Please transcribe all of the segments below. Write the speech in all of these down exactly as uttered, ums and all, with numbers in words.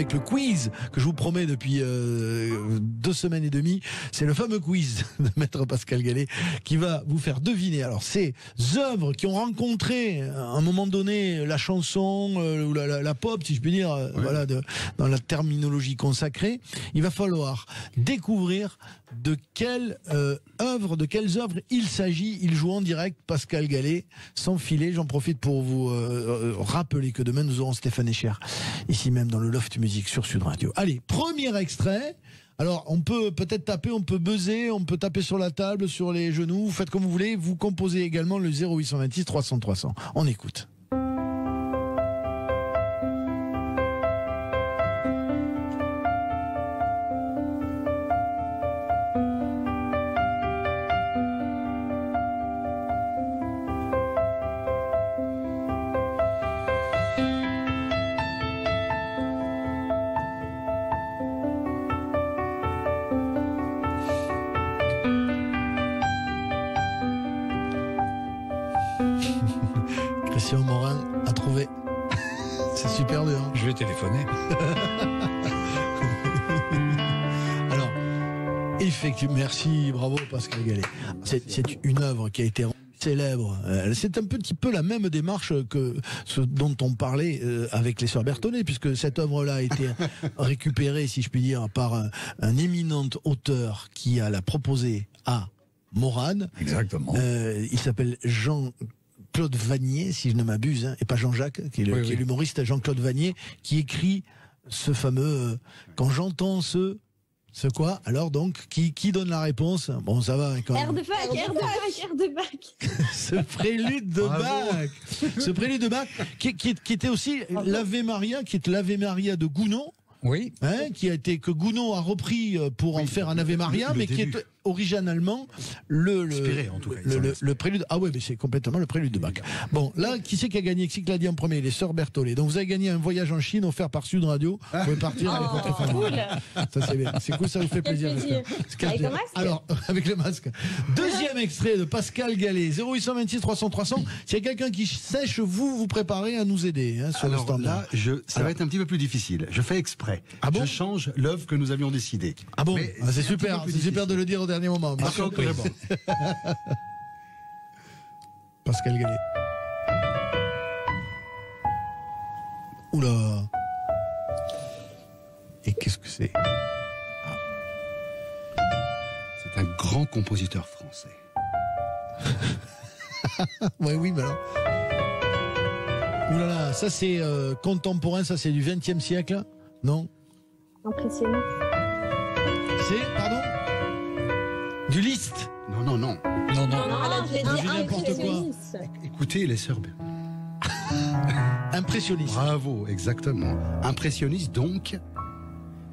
avec le quiz que je vous promets depuis euh, deux semaines et demie. C'est le fameux quiz de Maître Pascal Gallet qui va vous faire deviner. Alors, ces œuvres qui ont rencontré à un moment donné la chanson euh, ou la, la, la pop, si je puis dire, euh, oui. voilà, de, dans la terminologie consacrée, il va falloir découvrir de quelle euh, œuvre, de quelles œuvres il s'agit. Il joue en direct Pascal Gallet, sans filet. J'en profite pour vous euh, rappeler que demain nous aurons Stéphane Echer ici même dans le Loft Music sur Sud Radio. Allez, premier extrait. Alors on peut peut-être taper, on peut buzzer, on peut taper sur la table, sur les genoux, vous faites comme vous voulez. Vous composez également le zéro huit cent vingt-six trois cents trois cents. On écoute. Christian Morin a trouvé. C'est super dur. Hein, je vais téléphoner. Alors, effectivement, merci, bravo Pascal Gallet. C'est une œuvre qui a été célèbre. C'est un petit peu la même démarche que ce dont on parlait avec les Sœurs Berthollet, puisque cette œuvre-là a été récupérée, si je puis dire, par un, un éminent auteur qui a la proposé à Morin. Exactement. Euh, il s'appelle Jean... Claude Vanier, si je ne m'abuse, hein, et pas Jean-Jacques, qui est le, oui, qui oui. est l'humoriste Jean-Claude Vanier, qui écrit ce fameux euh, « Quand j'entends ce... » Ce quoi ? Alors donc, qui, qui donne la réponse ? Bon, ça va quand même. Air de Bach, air de Bach, air de Bach. Ce prélude de Bach. Ce prélude de Bach, qui, qui, qui était aussi l'Ave Maria, qui est l'Ave Maria de Gounod. Oui. Hein, qui a été, que Gounod a repris pour oui, en faire un Ave Maria, le, le mais début. Qui est originalement le, le, inspiré, en tout cas, le, le, le prélude. Ah ouais, mais c'est complètement le prélude de Bach. Bon, là, qui c'est qui a gagné? Qui c'est qui l'a dit en premier? Les Sœurs Berthollet. Donc vous avez gagné un voyage en Chine offert par Sud Radio. Vous pouvez partir avec votre famille. Ça c'est bien. C'est cool, ça vous fait plaisir. plaisir. Avec le masque. Alors, avec le masque. Deuxième extrait de Pascal Gallet. zéro huit cent vingt-six trois cents trois cents. S'il y a quelqu'un qui sèche, vous vous préparez à nous aider hein, sur Alors, le standard. Là, je, ça Alors. va être un petit peu plus difficile. Je fais exprès. Ah bon? Je change l'œuvre que nous avions décidée. Ah bon? Ah, c'est super. C'est super de le dire. Dernier moment. Ah, okay. Pascal Gallet. Oula. Et qu'est-ce que c'est? ah. C'est un grand compositeur français. Ouais, oui, mais alors. Oula, là, ça c'est euh, contemporain, ça c'est du vingtième siècle, non? Impressionnant. C'est, pardon? Du Liszt? Non, non, non. Non, non, non, non, j'ai dit n'importe quoi. Écoutez, les Sœurs. Impressionniste. Bravo, exactement. Impressionniste, donc.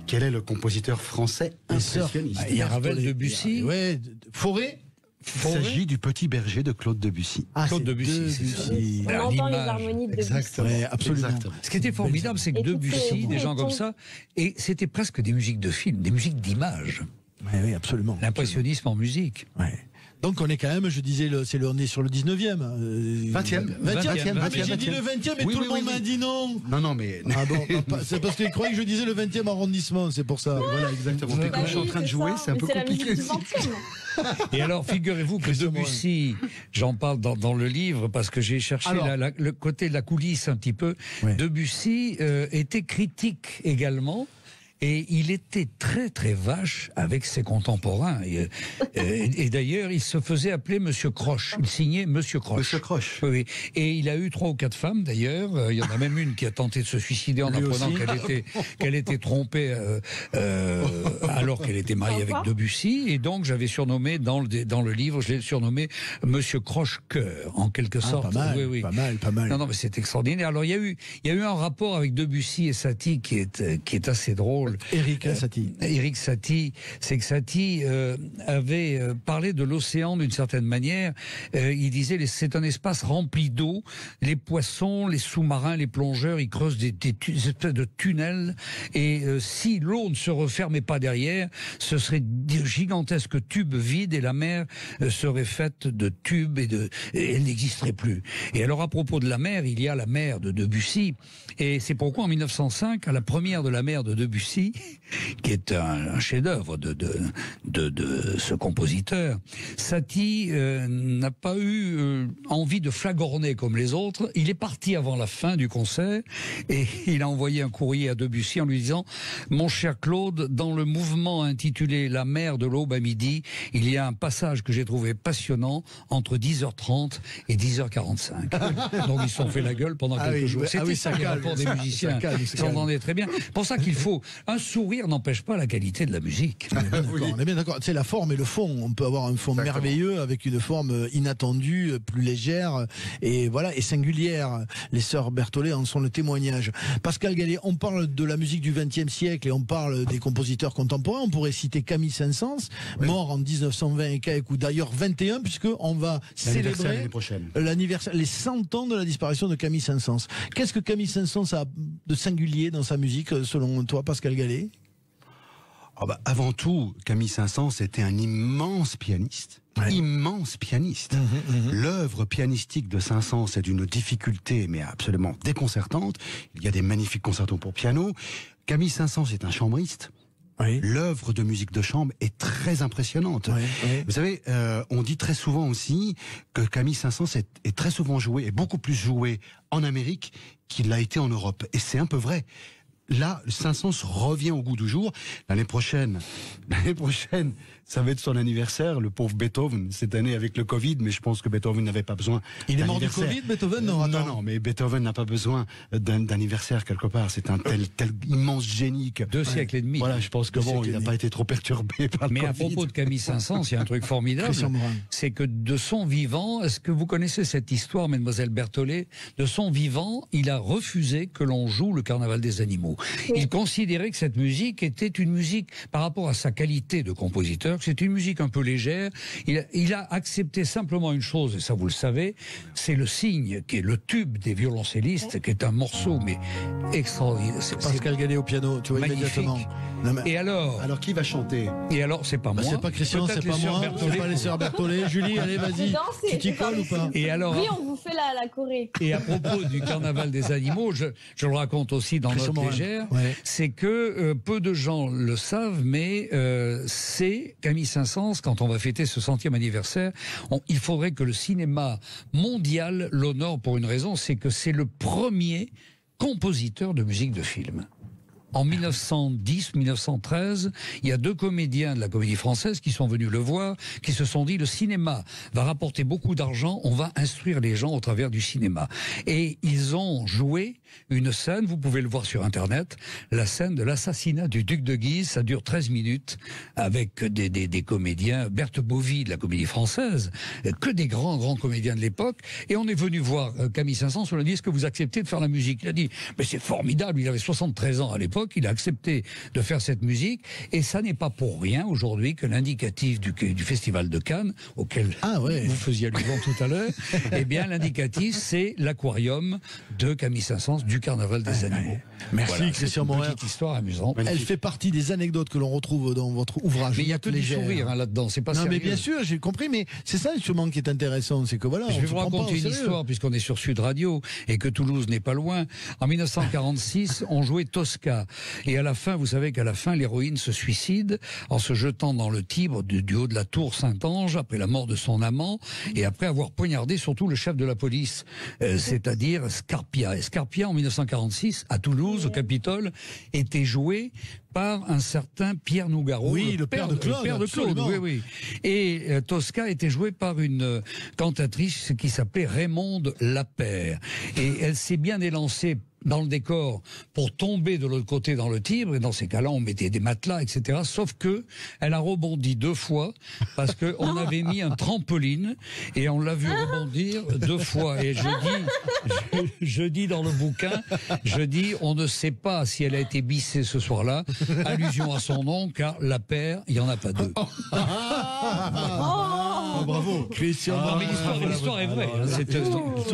Quel est le compositeur français impressionniste? Il y a Ravel, Debussy. Ouais, Fauré. Il s'agit du Petit Berger de Claude Debussy. Ah, Claude Debussy, Debussy. On entend les harmonies de Debussy. Exactement. Ouais, absolument. Exactement. Ce qui était formidable, c'est que Debussy, des gens comme ça, et c'était presque des musiques de films, des musiques d'images. Oui, oui, absolument. L'impressionnisme en musique. Ouais. Donc on est quand même, je disais, le, c'est le, on est sur le dix-neuvième. Euh, vingtième. vingtième. J'ai dit le vingtième et oui, tout oui, le monde oui. m'a dit non. Non, non, mais... Ah bon, c'est parce qu'ils croyaient que je disais le vingtième arrondissement, c'est pour ça. Voilà, exactement. Puis comme je suis en train de jouer, c'est un peu compliqué. Et alors, figurez-vous que Debussy, j'en parle dans, dans le livre, parce que j'ai cherché alors, la, la, le côté de la coulisse un petit peu. Ouais. Debussy euh, était critique également. Et il était très très vache avec ses contemporains. Et, et, et d'ailleurs, il se faisait appeler Monsieur Croche. Il signait Monsieur Croche. Monsieur Croche. Oui. Et il a eu trois ou quatre femmes d'ailleurs. Il y en a même une qui a tenté de se suicider en Lui apprenant qu'elle était, qu'elle était trompée euh, euh, alors qu'elle était mariée avec Debussy. Et donc, j'avais surnommé dans le dans le livre, je l'ai surnommé Monsieur Croche-Cœur en quelque sorte. Ah, pas mal, oui, oui. pas mal, pas mal. Non, non, mais c'est extraordinaire. Alors, il y a eu il y a eu un rapport avec Debussy et Satie qui est qui est assez drôle. drôle. Éric Satie. Euh, Éric Satie, c'est que Satie euh, avait parlé de l'océan d'une certaine manière. Euh, il disait c'est un espace rempli d'eau. Les poissons, les sous-marins, les plongeurs, ils creusent des, des, des espèces de tunnels. Et euh, si l'eau ne se refermait pas derrière, ce serait des gigantesques tubes vides et la mer euh, serait faite de tubes et, de, et elle n'existerait plus. Et alors à propos de la mer, il y a la mer de Debussy. Et c'est pourquoi en mille neuf cent cinq, à la première de la mer de Debussy, qui est un, un chef-d'œuvre de, de, de, de ce compositeur, Satie euh, n'a pas eu euh, envie de flagorner comme les autres. Il est parti avant la fin du concert et il a envoyé un courrier à Debussy en lui disant « Mon cher Claude, dans le mouvement intitulé « La mer de l'aube à midi », il y a un passage que j'ai trouvé passionnant entre dix heures trente et dix heures quarante-cinq. » Donc ils se sont fait la gueule pendant ah quelques oui, jours. C'était ah oui, ça, ça calme, les rapports des musiciens. Ils s'entendaient très bien. Pour ça qu'il faut... Un sourire n'empêche pas la qualité de la musique. On est bien d'accord. C'est la forme et le fond. On peut avoir un fond exactement merveilleux avec une forme inattendue, plus légère et voilà, et singulière. Les sœurs Berthollet en sont le témoignage. Pascal Gallet, on parle de la musique du vingtième siècle et on parle des compositeurs contemporains. On pourrait citer Camille Saint-Saëns, oui, mort en dix-neuf cent vingt ou d'ailleurs vingt et un, puisque on va célébrer l'anniversaire, les cent ans de la disparition de Camille Saint-Saëns. Qu'est-ce que Camille Saint-Saëns a de singulier dans sa musique, selon toi, Pascal Gallet? Oh bah avant tout, Camille Saint-Saëns était un immense pianiste. Ouais. Immense pianiste. Mmh, mmh. L'œuvre pianistique de Saint-Saëns est d'une difficulté, mais absolument déconcertante. Il y a des magnifiques concertos pour piano. Camille Saint-Saëns est un chambriste. Oui. L'œuvre de musique de chambre est très impressionnante. Oui, oui. Vous savez, euh, on dit très souvent aussi que Camille Saint-Saëns est, est très souvent joué, et beaucoup plus joué en Amérique qu'il l'a été en Europe. Et c'est un peu vrai. Là, Saint-Saëns revient au goût du jour. L'année prochaine, l'année prochaine, ça va être son anniversaire, le pauvre Beethoven, cette année avec le Covid, mais je pense que Beethoven n'avait pas besoin. Il est mort du Covid, Beethoven? Non, attends. Non, non, mais Beethoven n'a pas besoin d'un anniversaire quelque part. C'est un tel, tel immense génie. Que, Deux ouais. siècles et demi. Voilà, je pense que Deux bon, il n'a pas été trop perturbé par le mais Covid. Mais à propos de Camille Saint-Saëns, il y a un truc formidable. C'est que de son vivant, est-ce que vous connaissez cette histoire, mademoiselle Berthollet? De son vivant, il a refusé que l'on joue le Carnaval des animaux. Il considérait que cette musique était une musique, par rapport à sa qualité de compositeur, que c'est une musique un peu légère. Il a, il a accepté simplement une chose, et ça vous le savez, c'est le signe, qui est le tube des violoncellistes, qui est un morceau, mais extraordinaire. C'est Pascal Gallet au piano, tu vois, magnifique. Immédiatement. Non, mais... Et alors Alors qui va chanter? Et alors, c'est pas moi. Bah, c'est pas Christian, c'est pas moi, c'est pas les sœurs Berthollet. Julie, allez, vas-y, tu t'y colles ou pas? Et alors, oui, on vous fait la, la Corée. Et à propos du Carnaval des animaux, je, je le raconte aussi dans Christian notre... Ouais. C'est que euh, peu de gens le savent, mais euh, c'est Camille Saint-Saëns, quand on va fêter ce centième anniversaire, on, il faudrait que le cinéma mondial l'honore pour une raison, c'est que c'est le premier compositeur de musique de film. En mille neuf cent dix mille neuf cent treize, il y a deux comédiens de la Comédie Française qui sont venus le voir, qui se sont dit, le cinéma va rapporter beaucoup d'argent, on va instruire les gens au travers du cinéma. Et ils ont joué une scène, vous pouvez le voir sur Internet, la scène de l'assassinat du duc de Guise, ça dure treize minutes, avec des, des, des comédiens, Berthe Bovy de la Comédie Française, que des grands, grands comédiens de l'époque, et on est venu voir Camille Saint-Saëns, on lui a dit, est-ce que vous acceptez de faire la musique? Il a dit, mais c'est formidable, il avait soixante-treize ans à l'époque. Il a accepté de faire cette musique et ça n'est pas pour rien aujourd'hui que l'indicatif du, du Festival de Cannes auquel ah ouais. vous faisiez allusion tout à l'heure, eh bien l'indicatif c'est l'aquarium de Camille Saint-Saëns du Carnaval des ah, animaux. Merci voilà, Christian Morin. C'est une petite histoire amusante. Elle fait partie des anecdotes que l'on retrouve dans votre ouvrage. Mais il n'y a que légère. Du sourire hein, là-dedans, c'est pas non, sérieux. Mais bien sûr, j'ai compris, mais c'est ça sûrement qui est intéressant, c'est que voilà. Je vais vous raconter une histoire puisqu'on est sur Sud Radio et que Toulouse n'est pas loin. En mille neuf cent quarante-six, on jouait Tosca. Et à la fin, vous savez qu'à la fin, l'héroïne se suicide en se jetant dans le Tibre du, du haut de la tour Saint-Ange après la mort de son amant et après avoir poignardé surtout le chef de la police, euh, c'est-à-dire Scarpia. Et Scarpia, en mille neuf cent quarante-six, à Toulouse, au Capitole, était joué par un certain Pierre Nougaro, oui, le, le père de Claude. Le père de Claude, oui, oui. Et euh, Tosca était jouée par une euh, cantatrice qui s'appelait Raymonde Lapeyre. Et elle s'est bien élancée dans le décor pour tomber de l'autre côté dans le Tibre, et dans ces cas-là, on mettait des matelas, et cetera. Sauf que elle a rebondi deux fois, parce qu'on avait mis un trampoline, et on l'a vu rebondir deux fois. Et je dis, je, je dis dans le bouquin, je dis, on ne sait pas si elle a été bissée ce soir-là, allusion à son nom, car la paire, il n'y en a pas deux. Oh, bravo, Christian. Ah, l'histoire est vraie. C'est une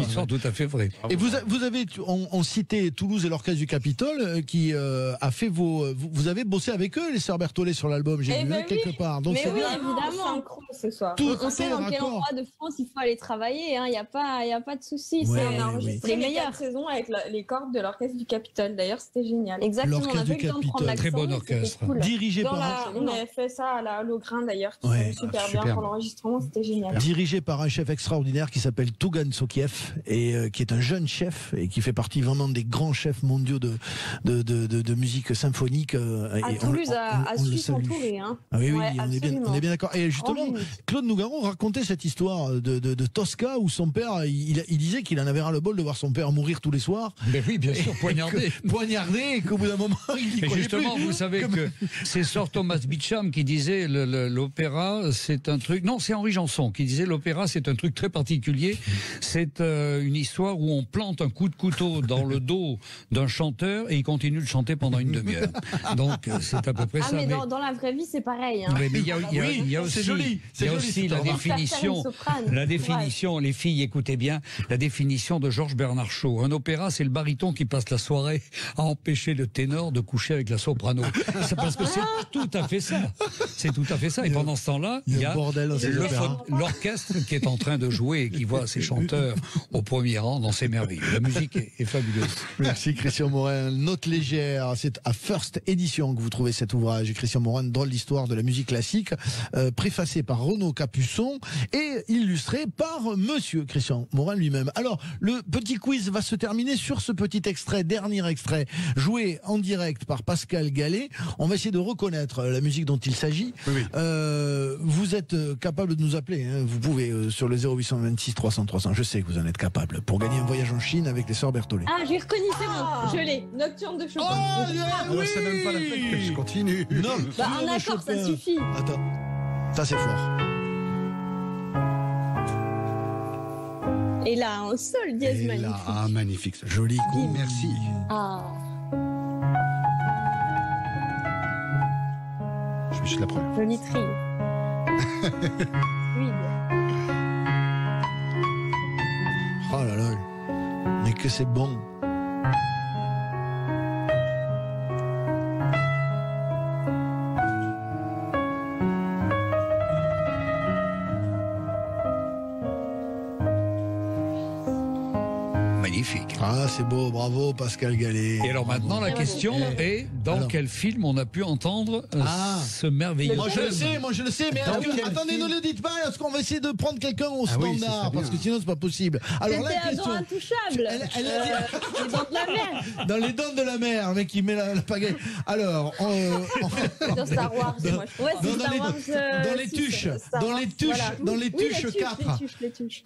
histoire tout à fait vraie. Et vous, vous avez, on, on citait Toulouse et l'orchestre du Capitole qui euh, a fait vos. Vous avez bossé avec eux, les Sœurs Berthollet, sur l'album. J'ai eh vu ben quelque oui. part. Donc mais oui, bien. Évidemment. Ce soir. Tout on sait dans quel endroit de France il faut aller travailler. Hein. Il n'y a pas, il y a pas de souci. Ouais, on a enregistré oui. les meilleures saisons avec la, les cordes de l'orchestre du Capitole. D'ailleurs, c'était génial. Exactement. On a vu le temps de prendre l'accent. Très bon orchestre. Cool. Dirigé par. On avait fait ça à la Lograin d'ailleurs, qui était super bien pour l'enregistrement. C'était génial. Dirigé par un chef extraordinaire qui s'appelle Tugan Sokhiev et euh, qui est un jeune chef et qui fait partie vraiment des grands chefs mondiaux de, de, de, de, de musique symphonique. Euh, à et Toulouse, on, à, on, à on su s'entourer. Hein. Ah oui, oui, ouais, on, est bien, on est bien d'accord. Et justement, Claude Nougaro racontait cette histoire de, de, de Tosca où son père, il, il disait qu'il en avait ras le bol de voir son père mourir tous les soirs. Mais oui, bien sûr, poignardé. Que, poignardé et qu'au bout d'un moment, il n'y croyait plus. Justement, vous savez Comme... que c'est Sir Thomas Beecham qui disait l'opéra, c'est un truc... Non, c'est Henri Janson qui disait l'opéra c'est un truc très particulier, c'est euh, une histoire où on plante un coup de couteau dans le dos d'un chanteur et il continue de chanter pendant une demi-heure. Donc c'est à peu près ah, ça. Mais, mais... Dans, dans la vraie vie c'est pareil. Hein. Mais il y a, y a, oui, y a aussi, joli, y a joli, aussi la, définition, la définition, ouais. Les filles écoutez bien, la définition de Georges Bernard Shaw. Un opéra c'est le baryton qui passe la soirée à empêcher le ténor de coucher avec la soprano. Parce que c'est tout à fait ça. C'est tout à fait ça. Et pendant ce temps-là, il y a l'orchestre qui est en train de jouer et qui voit ses chanteurs au premier rang dans ses merveilles. La musique est fabuleuse. Merci Christian Morin. Note légère, c'est à First Edition que vous trouvez cet ouvrage. Christian Morin, drôle d'histoire de la musique classique, euh, préfacé par Renaud Capuçon et illustré par Monsieur Christian Morin lui-même. Alors, le petit quiz va se terminer sur ce petit extrait, dernier extrait, joué en direct par Pascal Gallet. On va essayer de reconnaître la musique dont il s'agit. Oui, oui. Euh, vous êtes capable de nous appeler, hein. Vous pouvez euh, sur le zéro huit cent vingt-six trois cents trois cents. Je sais que vous en êtes capable pour gagner un voyage en Chine avec les Sœurs Berthollet. Ah, j'ai reconnu, c'est ah bon, je l'ai. Nocturne de Chopin. Oh, oui. Ah, bah, c'est même pas la fête que je continue. Non, bah, un accord, ça suffit. Attends, ça c'est fort. Et là, un sol dièse magnifique. Là, ah, magnifique, ça. Joli coup, merci. Ah. Je suis la première. Joli tri. Oh là là, mais que c'est bon. Ah, c'est beau, bravo Pascal Gallet. Et alors maintenant, bravo. La question est dans alors, quel film on a pu entendre ah, ce merveilleux. Moi je le sais, moi je le sais, mais que, attendez, film. Ne le dites pas, parce qu'on va essayer de prendre quelqu'un au ah standard, oui, parce que sinon c'est pas possible. Alors la question. Dans Intouchable. Elle, elle, elle, euh, les dents de la mer. Dans les dents de la mer, le mec qui met la, la pagaille. Alors, on, on, dans Star Wars, dans, moi je ouais, dans, Star dans, Wars, les, euh, dans les tuches, Star dans les tuches, voilà. Dans les tuches quatre. Les tuches,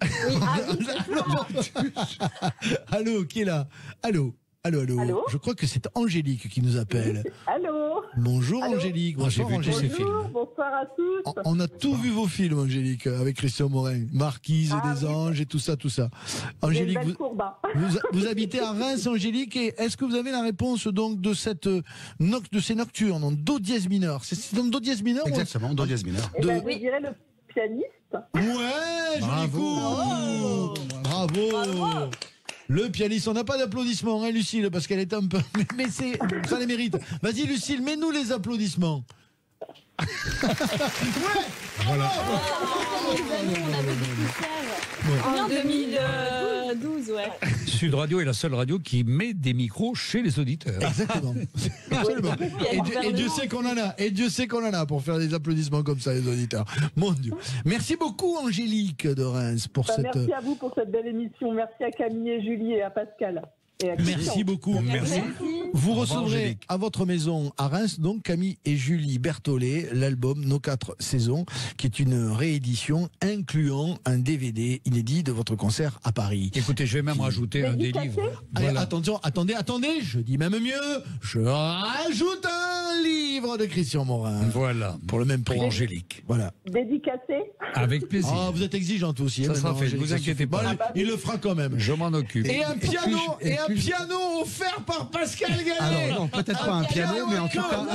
les tuches. Allô, qui est là? Allô, allô, allô, allô. Je crois que c'est Angélique qui nous appelle. Allô. Bonjour allô. Angélique. Bonjour, bonjour, vu tous ces films. Bonsoir à tous. On, on a tout bonsoir. Vu vos films, Angélique, avec Christian Morin, Marquise ah, des oui. Anges et tout ça, tout ça. Angélique, vous, vous, vous habitez à Reims, Angélique, et est-ce que vous avez la réponse donc de cette noc, de ces nocturnes en do dièse mineur? C'est dans do dièse mineur. Exactement, do dièse mineur. De... Ben, je dirais le pianiste. Ouais, joli coup. Bravo. Bravo. Bravo. Le pianiste, on n'a pas d'applaudissements, hein, Lucille, parce qu'elle est un peu... Mais c'est... ça les mérite. Vas-y, Lucille, mets-nous les applaudissements. Ouais. Voilà. En deux mille douze, ouais. Sud Radio est la seule radio qui met des micros chez les auditeurs. Exactement. Absolument. Et, et Dieu sait qu'on en a. Et Dieu sait qu'on en a pour faire des applaudissements comme ça, les auditeurs. Mon Dieu. Merci beaucoup, Angélique de Reims, pour bah, cette. Merci à vous pour cette belle émission. Merci à Camille et Julie et à Pascal. Et à merci beaucoup. Merci. Vous recevrez à votre maison à Reims donc Camille et Julie Berthollet, l'album Nos Quatre Saisons, qui est une réédition incluant un D V D inédit de votre concert à Paris. Écoutez, je vais même rajouter un des livres. Voilà. Allez, attention, attendez, attendez, je dis même mieux, je rajoute un livre de Christian Morin. Voilà. Pour le même prix. Pour Angélique. Voilà. Dédicacé. Avec plaisir. Ah, vous êtes exigeante aussi. Ça hein, sera fait, ne vous inquiétez pas. Bon, il le fera quand même. Je m'en occupe. Et un piano, et, et un piano offert par Pascal Gallet. Alors non, peut-être pas un piano, piano mais en tout cas.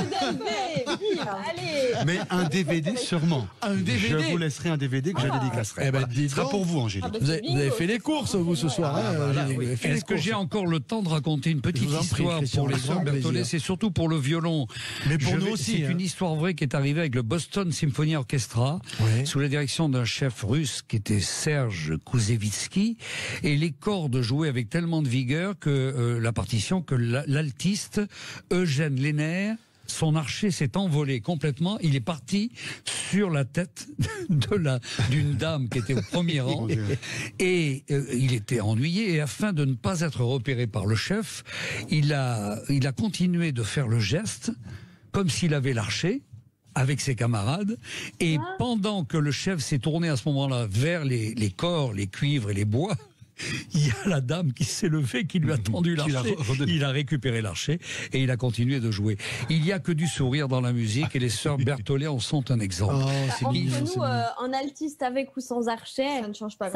Allez. Mais un D V D sûrement. Un D V D. Je vous laisserai un D V D que ah. je dédicacerai. Eh ben, voilà. Ce sera pour vous, Angélique. Ah ben, vous, avez, vous avez fait les courses vous ce soir. Ah, hein, voilà, oui. Est-ce que j'ai encore le temps de raconter une petite histoire prie, pour les Sœurs Berthollet? C'est surtout pour le violon. Mais pour je nous vais, aussi. C'est hein. une histoire vraie qui est arrivée avec le Boston Symphony Orchestra, oui. sous la direction d'un chef russe qui était Serge Koussevitzky, et les cordes jouaient avec tellement de vigueur que euh, la partition que l'altitude Eugène Lénère, son archet s'est envolé complètement. Il est parti sur la tête de la d'une dame qui était au premier rang. Et euh, il était ennuyé. Et afin de ne pas être repéré par le chef, il a, il a continué de faire le geste comme s'il avait l'archet avec ses camarades, et pendant que le chef s'est tourné à ce moment-là vers les, les corps, les cuivres et les bois, il y a la dame qui s'est levée, qui lui a tendu l'archet. Il a récupéré l'archet et il a continué de jouer. Il n'y a que du sourire dans la musique et les Sœurs Berthollet en sont un exemple. Oh, entre nous, euh, en altiste avec ou sans archet, ça ne change pas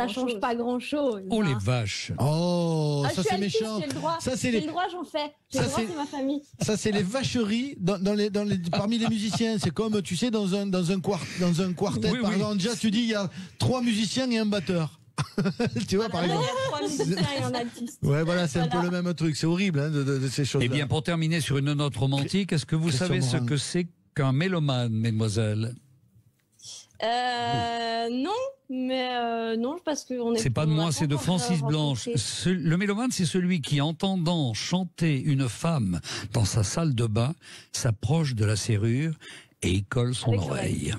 grand-chose. Grand oh hein. les vaches. Oh, ah, ça c'est méchant. Le droit. Ça c'est les... le droit, j'en fais. Ça c'est ma famille. Ça c'est les vacheries dans, dans les, dans les, parmi les musiciens. C'est comme, tu sais, dans un, dans un, quart, dans un quartet, oui, par oui. exemple, déjà tu dis il y a trois musiciens et un batteur. Tu vois, voilà, par exemple. Ouais, voilà, c'est voilà. un peu le même truc. C'est horrible hein, de, de, de ces choses. Et bien, pour terminer sur une note romantique, est-ce que vous Christian savez Morin. ce que c'est qu'un mélomane, mesdemoiselles? Euh, non, mais euh, non, parce qu'on est. C'est pas de moi, c'est de Francis Blanche. Ce, le mélomane, c'est celui qui, entendant chanter une femme dans sa salle de bain, s'approche de la serrure et il colle son Avec oreille.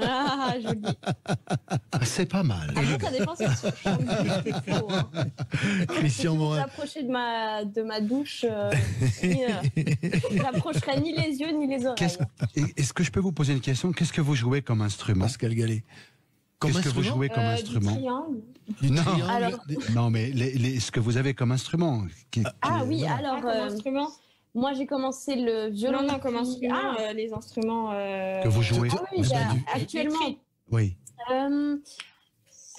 Ah, joli. C'est pas mal. Ah, ça dépend si tu hein. Christian Morin. S'approcher de ma de ma douche, euh, j'approcherai ni les yeux ni les oreilles. Qu'est-ce, est-ce que je peux vous poser une question? Qu'est-ce que vous jouez comme instrument, Pascal Gallet? Qu'est-ce que vous jouez comme euh, instrument? Du triangle. Du non. Triangle. Alors... non, mais les, les, ce que vous avez comme instrument. Qui, ah qui, oui, voilà. alors ah, euh, instrument. Moi, j'ai commencé le violon. Non, non, comme instrument, ah, euh, les instruments... Euh... que vous jouez. Ah, oui, actuellement. Oui. Euh,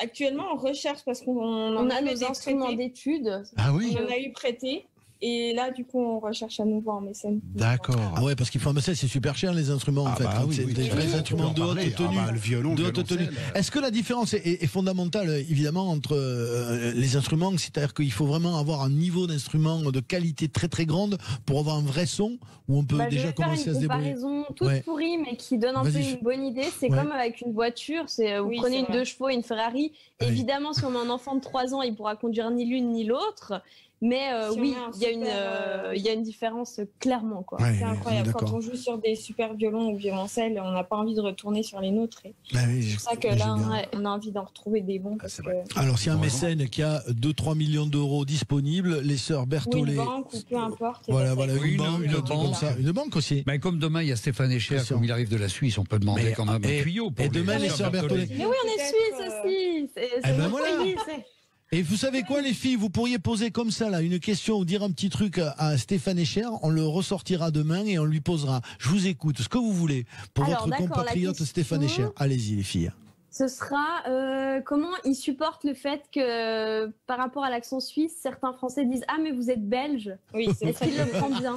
actuellement, on recherche parce qu'on a nos instruments d'études. Ah oui. On en a eu prêté. Et là, du coup, on recherche à nouveau en mécène. D'accord. Ah ouais, parce qu'il faut un mécène, c'est super cher les instruments ah en fait. Bah, oui, oui, les oui, instruments de haute tenue. Ah bah, le violon, de haute tenue. Est-ce que la différence est, est fondamentale, évidemment, entre euh, les instruments? C'est-à-dire qu'il faut vraiment avoir un niveau d'instrument de qualité très très grande pour avoir un vrai son où on peut bah, déjà commencer à se débrouiller. Une comparaison toute ouais. pourrie, mais qui donne un peu une bonne idée. C'est ouais. comme avec une voiture. C'est vous oui, prenez une deux chevaux, et une Ferrari. Ouais. Évidemment, si on a un enfant de trois ans, il pourra conduire ni l'une ni l'autre. Mais euh, oui, il y, euh, y a une différence clairement. quoi. Ouais, c'est incroyable. Quand on joue sur des super violons ou violoncelles, on n'a pas envie de retourner sur les nôtres. Bah oui, c'est pour ça que là, on a envie d'en retrouver des bons. Ah, parce que... alors, si un mécène qui a deux à trois millions d'euros disponibles, les Sœurs Berthollet... Ou une banque, ou peu importe. Voilà, voilà, une, une banque, une, une, banque. Comme ça. Une banque aussi. Mais comme demain, il y a Stéphane Echer, comme il arrive de la Suisse, on peut demander mais, quand même et, un tuyau. Pour et demain, les Sœurs Berthollet. Mais oui, on est Suisse aussi. C'est notre pays, c'est... Et vous savez quoi les filles, vous pourriez poser comme ça là une question ou dire un petit truc à Stéphane Echer, on le ressortira demain et on lui posera. Je vous écoute, ce que vous voulez pour Alors, votre compatriote question, Stéphane Echer. Allez-y les filles. Ce sera euh, comment il supporte le fait que par rapport à l'accent suisse, certains Français disent ah mais vous êtes belge. Oui, c'est est-ce qu'il le prend bien?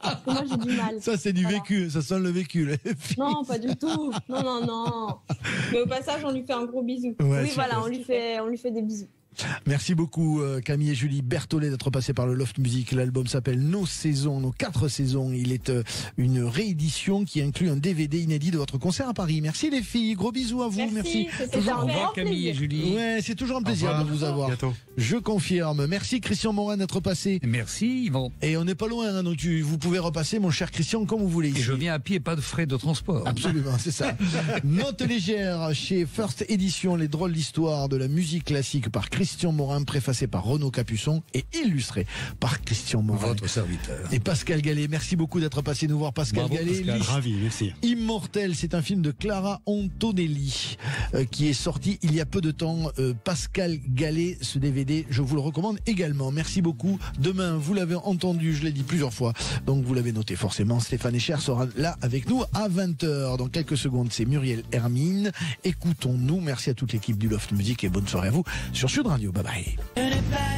Parce que moi j'ai du mal. Ça c'est du voilà. vécu, ça sonne le vécu. Les filles. Non, pas du tout. Non non non. Mais au passage on lui fait un gros bisou. Ouais, oui voilà, on lui fait on lui fait des bisous. Merci beaucoup Camille et Julie Berthollet d'être passées par le Loft Music. L'album s'appelle Nos Saisons, Nos Quatre Saisons. Il est une réédition qui inclut un D V D inédit de votre concert à Paris. Merci les filles, gros bisous à vous. Merci. Merci. Toujours... Au revoir Camille et Julie. Ouais, c'est toujours un plaisir de vous avoir. Bientôt. Je confirme. Merci Christian Morin d'être passé. Merci Yvan. Et on n'est pas loin, hein, donc tu, vous pouvez repasser mon cher Christian comme vous voulez. Ici. Et je viens à pied, pas de frais de transport. Absolument, c'est ça. Note légère chez First Edition, les drôles d'histoire de la musique classique par Christian Christian Morin, préfacé par Renaud Capuçon et illustré par Christian Morin. Votre serviteur. Et Pascal Gallet, merci beaucoup d'être passé nous voir. Pascal Bravo, Gallet, Pascal. Ravi, merci. Immortel, c'est un film de Clara Antonelli euh, qui est sorti il y a peu de temps. Euh, Pascal Gallet, ce D V D, je vous le recommande également. Merci beaucoup. Demain, vous l'avez entendu, je l'ai dit plusieurs fois, donc vous l'avez noté forcément, Stéphane Echer sera là avec nous à vingt heures. Dans quelques secondes, c'est Muriel Hermine. Écoutons-nous. Merci à toute l'équipe du Loft Music et bonne soirée à vous sur Sud Radio. Bye bye.